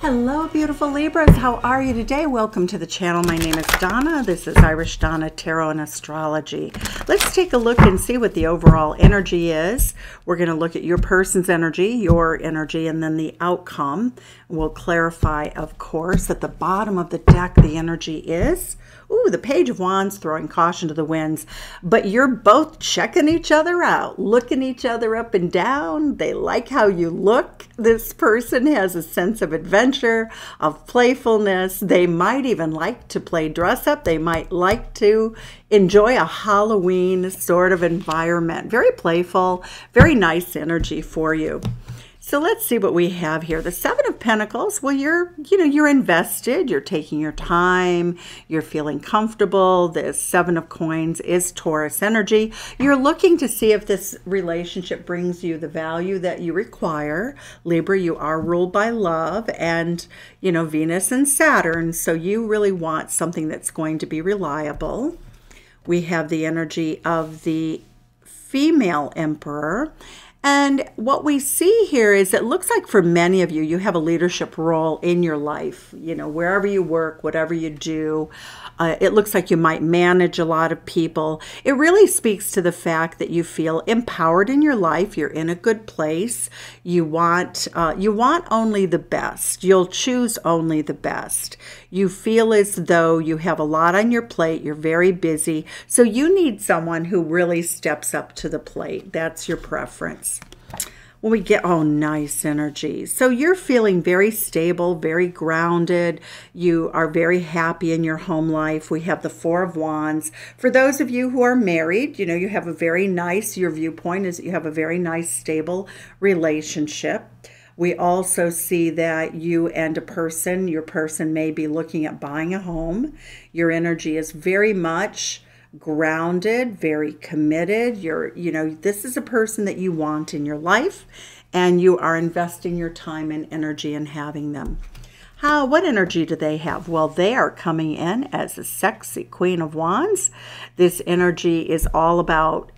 Hello beautiful Libras, how are you today? Welcome to the channel. My name is Donna. This is Irish Donna Tarot and Astrology. Let's take a look and see what the overall energy is. We're going to look at your person's energy, your energy, and then the outcome. We'll clarify, of course, at the bottom of the deck the energy is. Ooh, the Page of Wands, throwing caution to the winds. But you're both checking each other out, looking each other up and down. They like how you look. This person has a sense of adventure, of playfulness. They might even like to play dress up. They might like to enjoy a Halloween sort of environment. Very playful, very nice energy for you. So let's see what we have here. The Seven of Pentacles, well, you're invested, you're taking your time, you're feeling comfortable. The Seven of Coins is Taurus energy. You're looking to see if this relationship brings you the value that you require. Libra, you are ruled by love and, you know, Venus and Saturn, so you really want something that's going to be reliable. We have the energy of the female emperor. And what we see here is it looks like for many of you, you have a leadership role in your life. You know, wherever you work, whatever you do, it looks like you might manage a lot of people. It really speaks to the fact that you feel empowered in your life. You're in a good place. You want only the best. You'll choose only the best. You feel as though you have a lot on your plate. You're very busy. So you need someone who really steps up to the plate. That's your preference. When we get all nice energy. So you're feeling very stable, very grounded. You are very happy in your home life. We have the Four of Wands. For those of you who are married, you know, you have a very nice, your viewpoint is that you have a very nice, stable relationship. We also see that you and a person, your person may be looking at buying a home. Your energy is very much grounded, very committed. You're, you know, this is a person that you want in your life, and you are investing your time and energy in having them. What energy do they have? Well, they are coming in as the sexy Queen of Wands. This energy is all about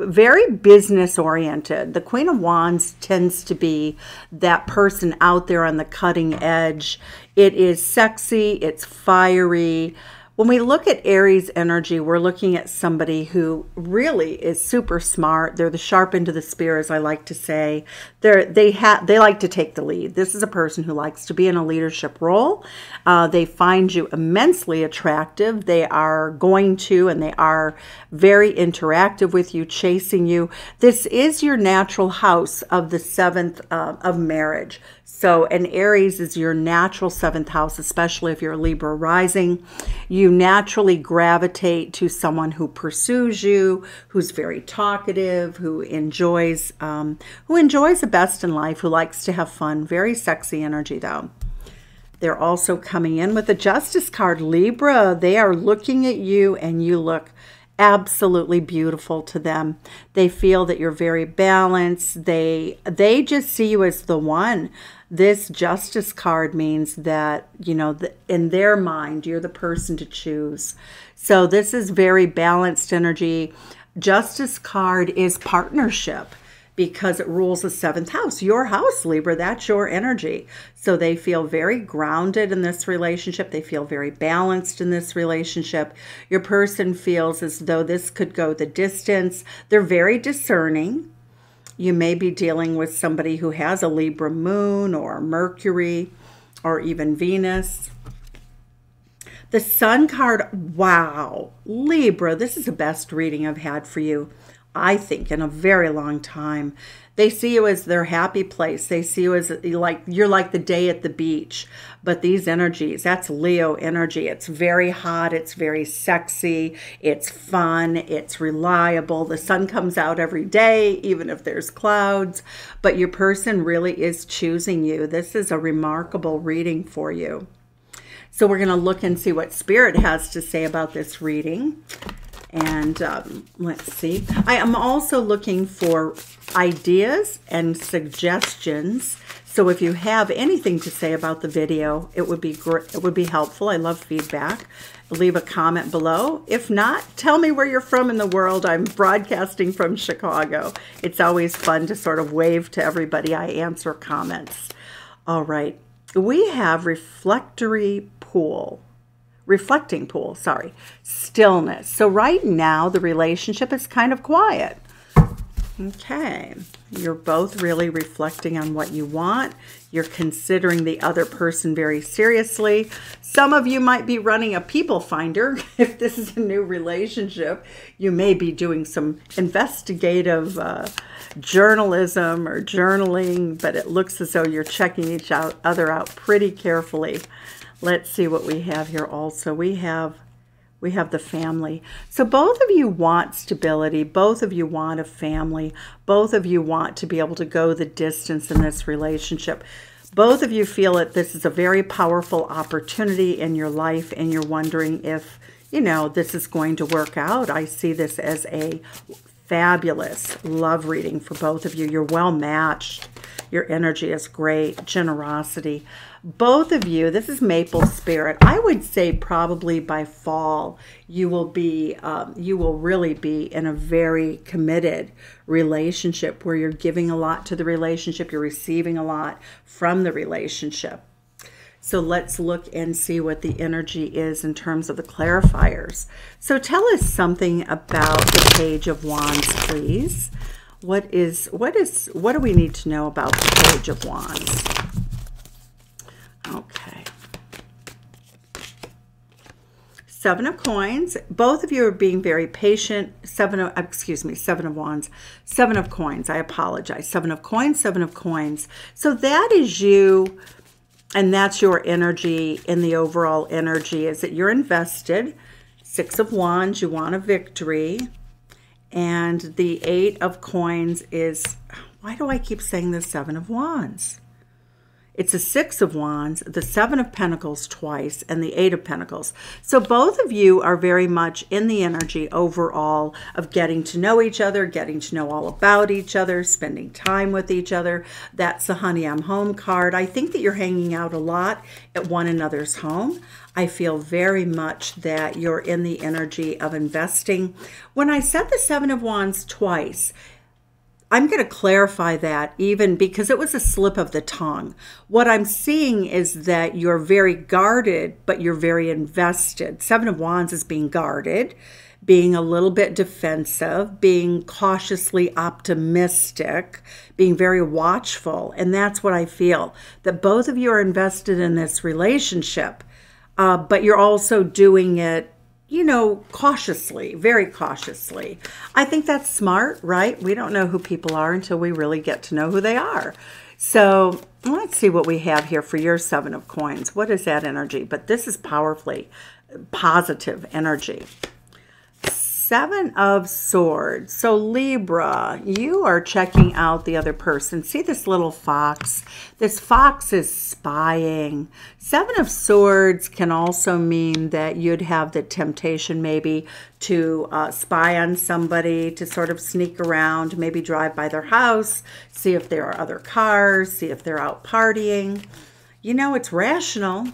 very business oriented. The Queen of Wands tends to be that person out there on the cutting edge. It is sexy, it's fiery. When we look at Aries energy, we're looking at somebody who really is super smart. They're the sharp end of the spear, as I like to say. They like to take the lead. This is a person who likes to be in a leadership role. They find you immensely attractive. They are going to, and they are very interactive with you, chasing you. This is your natural house of the seventh of marriage. So an Aries is your natural seventh house, especially if you're a Libra rising. You naturally gravitate to someone who pursues you, who's very talkative, who enjoys the best in life, who likes to have fun. Very sexy energy, though. They're also coming in with the Justice card, Libra. They are looking at you, and you look absolutely beautiful to them. They feel that you're very balanced. They just see you as the one. This Justice card means that, you know, in their mind, you're the person to choose. So this is very balanced energy. Justice card is partnership, because it rules the seventh house, your house, Libra. That's your energy. So they feel very grounded in this relationship. They feel very balanced in this relationship. Your person feels as though this could go the distance. They're very discerning. You may be dealing with somebody who has a Libra moon or Mercury or even Venus. The Sun card, wow, Libra, this is the best reading I've had for you, I think, in a very long time. They see you as their happy place. They see you as like, you're like the day at the beach. But these energies, that's Leo energy. It's very hot. It's very sexy. It's fun. It's reliable. The sun comes out every day, even if there's clouds. But your person really is choosing you. This is a remarkable reading for you. So we're going to look and see what Spirit has to say about this reading. And let's see. I am also looking for ideas and suggestions. So if you have anything to say about the video, it would be great. It would be helpful. I love feedback. Leave a comment below. If not, tell me where you're from in the world. I'm broadcasting from Chicago. It's always fun to sort of wave to everybody. I answer comments. All right. we have reflectory pool. Reflecting pool, sorry. Stillness. So right now, the relationship is kind of quiet. Okay. You're both really reflecting on what you want. You're considering the other person very seriously. Some of you might be running a people finder. If this is a new relationship, you may be doing some investigative journalism or journaling, but it looks as though you're checking each other out pretty carefully. Let's see what we have here also. We have the family. So both of you want stability. Both of you want a family. Both of you want to be able to go the distance in this relationship. Both of you feel that this is a very powerful opportunity in your life, and you're wondering if, you know, this is going to work out. I see this as a fabulous love reading for both of you. You're well matched. Your energy is great. Generosity. Both of you, this is Maple Spirit. I would say probably by fall, you will really be in a very committed relationship where you're giving a lot to the relationship. You're receiving a lot from the relationship. So let's look and see what the energy is in terms of the clarifiers. So tell us something about the Page of Wands, please. What do we need to know about the Page of Wands? Okay. Seven of Coins. Both of you are being very patient. Seven of Coins. So that is you. And that's your energy in the overall energy, is that you're invested. Six of Wands, you want a victory. And the Eight of Coins is, why do I keep saying the Seven of Wands? It's a Six of Wands, the Seven of Pentacles twice, and the Eight of Pentacles. So both of you are very much in the energy overall of getting to know each other, getting to know all about each other, spending time with each other. That's the Honey, I'm Home card. I think that you're hanging out a lot at one another's home. I feel very much that you're in the energy of investing. When I said the Seven of Wands twice, I'm going to clarify that, even because it was a slip of the tongue. What I'm seeing is that you're very guarded, but you're very invested. Seven of Wands is being guarded, being a little bit defensive, being cautiously optimistic, being very watchful. And that's what I feel, that both of you are invested in this relationship, but you're also doing it, you know, cautiously, very cautiously. I think that's smart, right? We don't know who people are until we really get to know who they are. So let's see what we have here for your Seven of Coins. What is that energy? But this is powerfully positive energy. Seven of Swords. So Libra, you are checking out the other person. See this little fox? This fox is spying. Seven of Swords can also mean that you'd have the temptation maybe to spy on somebody, to sort of sneak around, maybe drive by their house, see if there are other cars, see if they're out partying. You know, it's rational.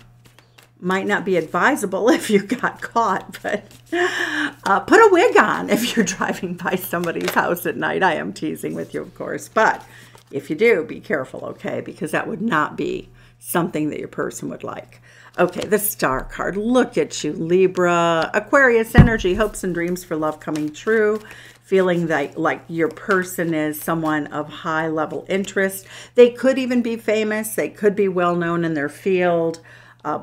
Might not be advisable if you got caught, but put a wig on if you're driving by somebody's house at night. I am teasing with you, of course, but if you do, be careful, okay, because that would not be something that your person would like. Okay, the Star card. Look at you, Libra. Aquarius energy, hopes and dreams for love coming true. Feeling that, like, your person is someone of high level interest. They could even be famous. They could be well known in their field.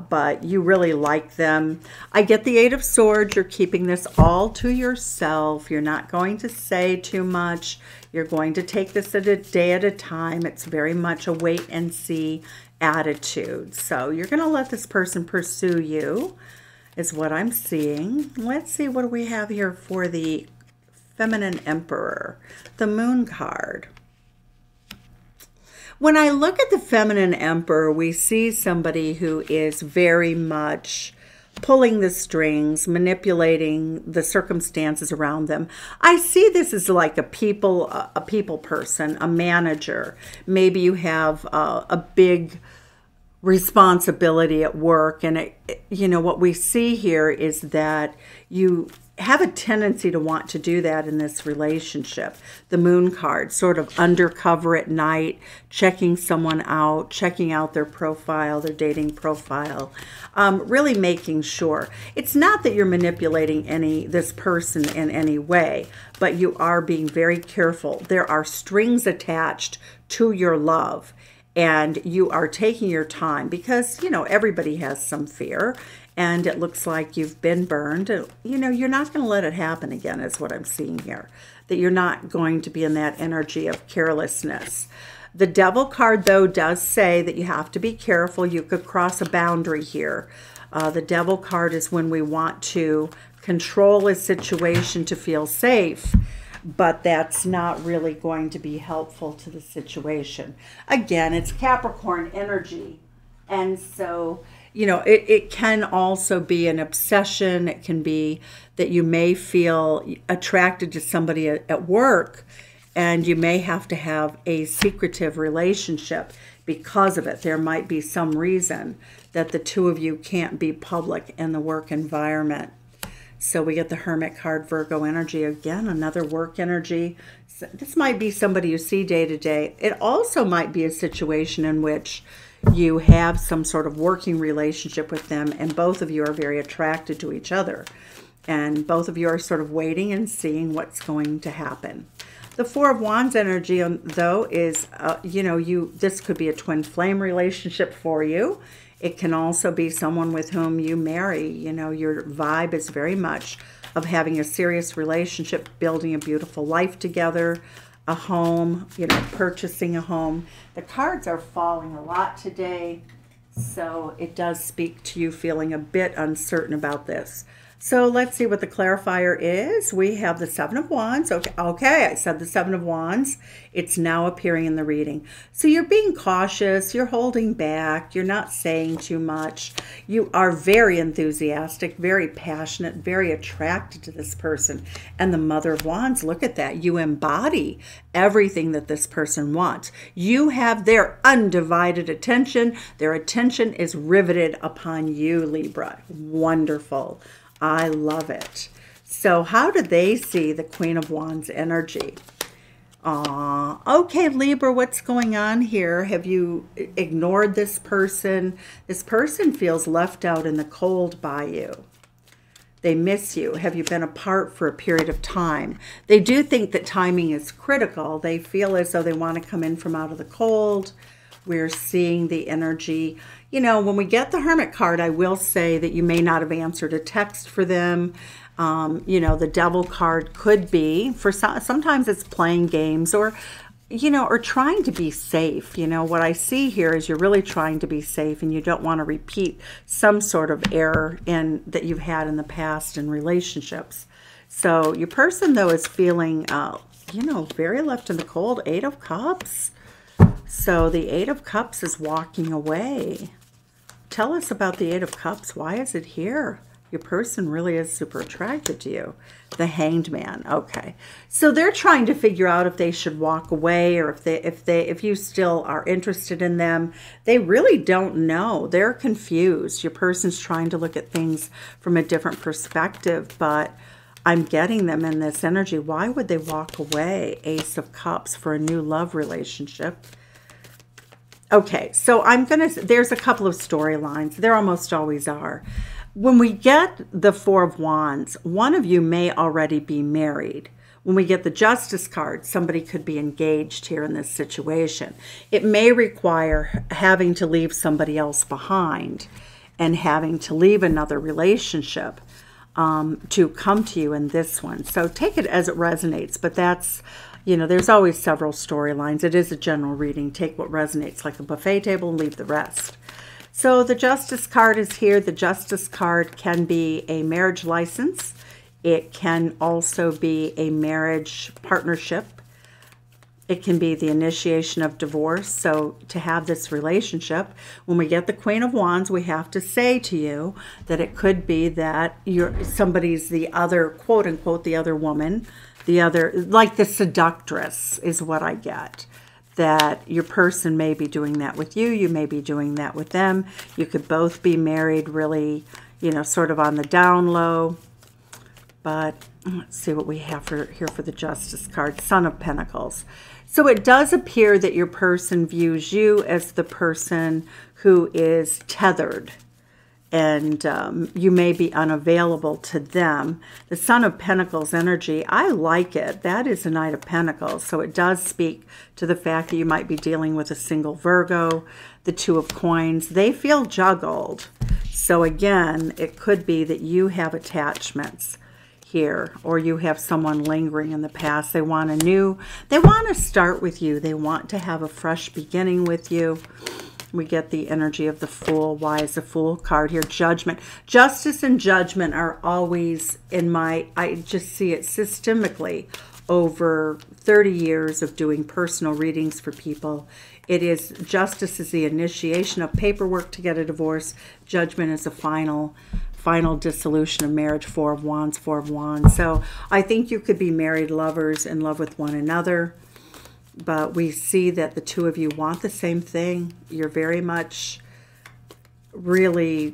But you really like them. I get the Eight of Swords. You're keeping this all to yourself. You're not going to say too much. You're going to take this a day at a time. It's very much a wait and see attitude. So you're going to let this person pursue you is what I'm seeing. Let's see, what do we have here for the Feminine Emperor, the Moon card. When I look at the Feminine Emperor, we see somebody who is very much pulling the strings, manipulating the circumstances around them. I see this as like a people person, a manager. Maybe you have a big responsibility at work, and it, you know, what we see here is that you have a tendency to want to do that in this relationship. The moon card, sort of undercover at night, checking someone out, checking out their profile, their dating profile, really making sure. It's not that you're manipulating this person in any way, but you are being very careful. There are strings attached to your love, and you are taking your time because, you know, everybody has some fear. And it looks like you've been burned. You know, you're not going to let it happen again is what I'm seeing here. That you're not going to be in that energy of carelessness. The Devil card, though, does say that you have to be careful. You could cross a boundary here. The Devil card is when we want to control a situation to feel safe. But that's not really going to be helpful to the situation. Again, it's Capricorn energy. And so, you know, it can also be an obsession. It can be that you may feel attracted to somebody at work, and you may have to have a secretive relationship because of it. There might be some reason that the two of you can't be public in the work environment. So we get the Hermit card, Virgo energy. Again, another work energy. So this might be somebody you see day to day. It also might be a situation in which you have some sort of working relationship with them, and both of you are very attracted to each other, and both of you are sort of waiting and seeing what's going to happen. The Four of Wands energy, though, is you know, this could be a twin flame relationship for you. It can also be someone with whom you marry. You know, your vibe is very much of having a serious relationship, building a beautiful life together, a home, you know, purchasing a home. The cards are falling a lot today, so it does speak to you feeling a bit uncertain about this. So let's see what the clarifier is. We have the Seven of Wands. Okay, I said the Seven of Wands. It's now appearing in the reading. So you're being cautious. You're holding back. You're not saying too much. You are very enthusiastic, very passionate, very attracted to this person. And the Mother of Wands, look at that. You embody everything that this person wants. You have their undivided attention. Their attention is riveted upon you, Libra. Wonderful. I love it. So how do they see the Queen of Wands energy? Okay, Libra, what's going on here? Have you ignored this person? This person feels left out in the cold by you. They miss you. Have you been apart for a period of time? They do think that timing is critical. They feel as though they want to come in from out of the cold. We're seeing the energy. You know, when we get the Hermit card, I will say that you may not have answered a text for them. You know, the Devil card could be, for sometimes it's playing games or, you know, or trying to be safe. You know, what I see here is you're really trying to be safe, and you don't want to repeat some sort of error that you've had in the past in relationships. So your person, though, is feeling, you know, very left in the cold. Eight of Cups. So the Eight of Cups is walking away. Tell us about the Eight of Cups. Why is it here? Your person really is super attracted to you. The Hanged Man. Okay. So they're trying to figure out if they should walk away or if you still are interested in them. They really don't know. They're confused. Your person's trying to look at things from a different perspective, but I'm getting them in this energy. Why would they walk away? Ace of Cups for a new love relationship. Okay, so there's a couple of storylines. There almost always are. When we get the Four of Wands, one of you may already be married. When we get the Justice card, somebody could be engaged here in this situation. It may require having to leave somebody else behind and having to leave another relationship to come to you in this one. So take it as it resonates, but that's, you know, there's always several storylines. It is a general reading. Take what resonates, like a buffet table, and leave the rest. So the Justice card is here. The Justice card can be a marriage license. It can also be a marriage partnership. It can be the initiation of divorce. So to have this relationship, when we get the Queen of Wands, we have to say to you that it could be that somebody's the other, quote unquote, the other woman, the other, like the seductress is what I get. That your person may be doing that with you. You may be doing that with them. You could both be married really, you know, sort of on the down low. But let's see what we have for here for the Justice card, Sun of Pentacles. So it does appear that your person views you as the person who is tethered, and you may be unavailable to them. The Sun of Pentacles energy, I like it. That is the Knight of Pentacles. So it does speak to the fact that you might be dealing with a single Virgo. The Two of Coins, they feel juggled. So again, it could be that you have attachments here, or you have someone lingering in the past. They want a new, they want to start with you. They want to have a fresh beginning with you. We get the energy of the Fool. Why is the Fool card here? Judgment. Justice and judgment are always in my, I just see it systemically over 30 years of doing personal readings for people. It is, justice is the initiation of paperwork to get a divorce. Judgment is the final dissolution of marriage. Four of Wands, Four of Wands. So I think you could be married lovers in love with one another, but we see that the two of you want the same thing. You're very much really,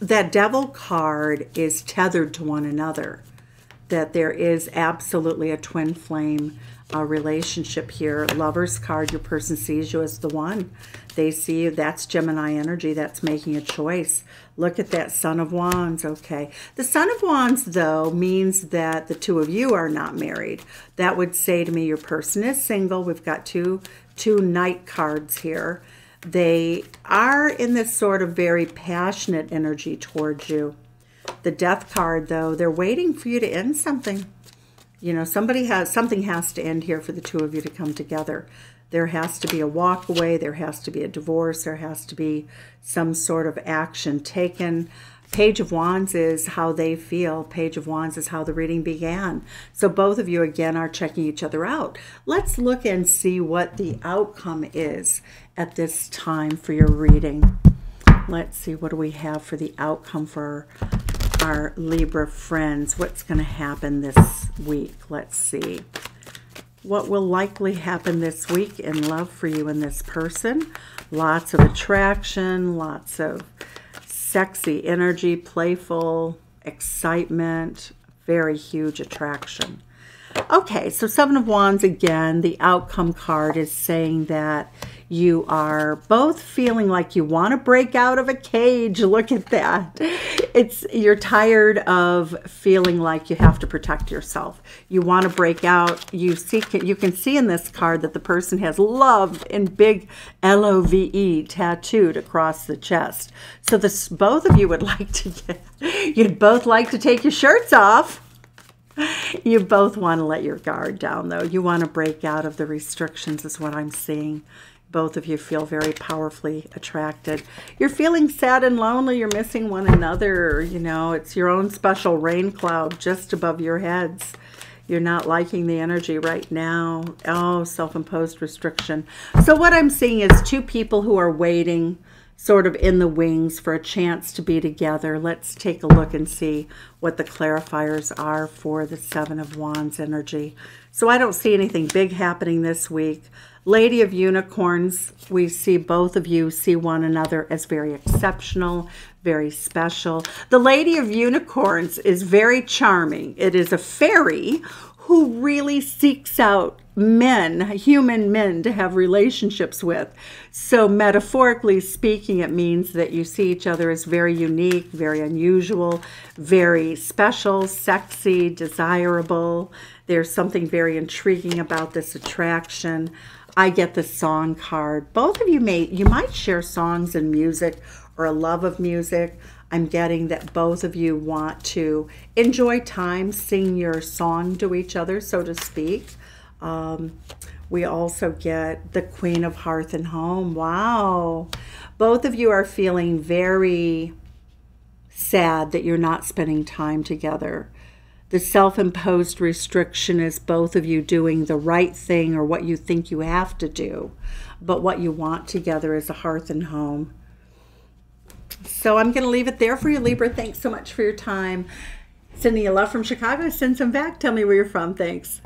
that Devil card is tethered to one another, that there is absolutely a twin flame relationship here. Lover's card, your person sees you as the one. They see you. That's Gemini energy. That's making a choice. Look at that Sun of Wands. Okay. The Sun of Wands, though, means that the two of you are not married. That would say to me your person is single. We've got two Knight cards here. They are in this sort of very passionate energy towards you. The Death card, though, they're waiting for you to end something. You know, something has to end here for the two of you to come together. There has to be a walk away. There has to be a divorce. There has to be some sort of action taken. Page of Wands is how they feel. Page of Wands is how the reading began. So both of you, again, are checking each other out. Let's look and see what the outcome is at this time for your reading. Let's see, what do we have for the outcome for our Libra friends? What's going to happen this week? Let's see. What will likely happen this week in love for you and this person? Lots of attraction, lots of sexy energy, playful excitement, very huge attraction. Okay, so Seven of Wands again, the outcome card is saying that you are both feeling like you want to break out of a cage. Look at that. It's, you're tired of feeling like you have to protect yourself. You want to break out. You can see in this card that the person has love in big LOVE tattooed across the chest. So this, both of you would like to get, you'd both like to take your shirts off. You both want to let your guard down, though. You want to break out of the restrictions is what I'm seeing. Both of you feel very powerfully attracted. You're feeling sad and lonely. You're missing one another. You know, it's your own special rain cloud just above your heads. You're not liking the energy right now. Oh, self-imposed restriction. So what I'm seeing is two people who are waiting sort of in the wings for a chance to be together. Let's take a look and see what the clarifiers are for the Seven of Wands energy. So I don't see anything big happening this week. Lady of Unicorns, we see both of you see one another as very exceptional, very special. The Lady of Unicorns is very charming. It is a fairy who really seeks out men, human men, to have relationships with. So metaphorically speaking, it means that you see each other as very unique, very unusual, very special, sexy, desirable. There's something very intriguing about this attraction. I get the Song card. Both of you might share songs and music, or a love of music. I'm getting that both of you want to enjoy time, sing your song to each other, so to speak. We also get the Queen of Hearth and Home. Wow. Both of you are feeling very sad that you're not spending time together. The self-imposed restriction is both of you doing the right thing, or what you think you have to do, but what you want together is a hearth and home. So I'm going to leave it there for you, Libra. Thanks so much for your time. Sending you love from Chicago. Send some back. Tell me where you're from. Thanks.